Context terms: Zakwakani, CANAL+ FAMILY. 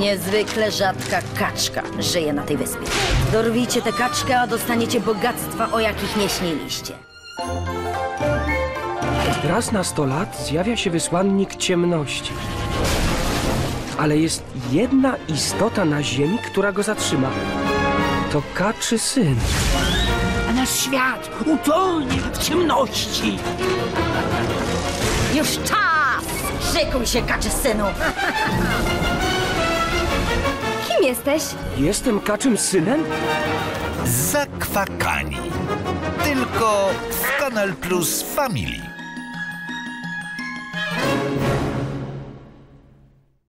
Niezwykle rzadka kaczka żyje na tej wyspie. Dorwijcie tę kaczkę, a dostaniecie bogactwa, o jakich nie śniliście. Raz na 100 lat zjawia się wysłannik ciemności. Ale jest jedna istota na ziemi, która go zatrzyma. To kaczy syn. A nasz świat utonie w ciemności. Już czas! Szykuj się, kaczy synu! Kim jesteś? Jestem kaczym synem? Zakwakani. Tylko w Canal+ Family.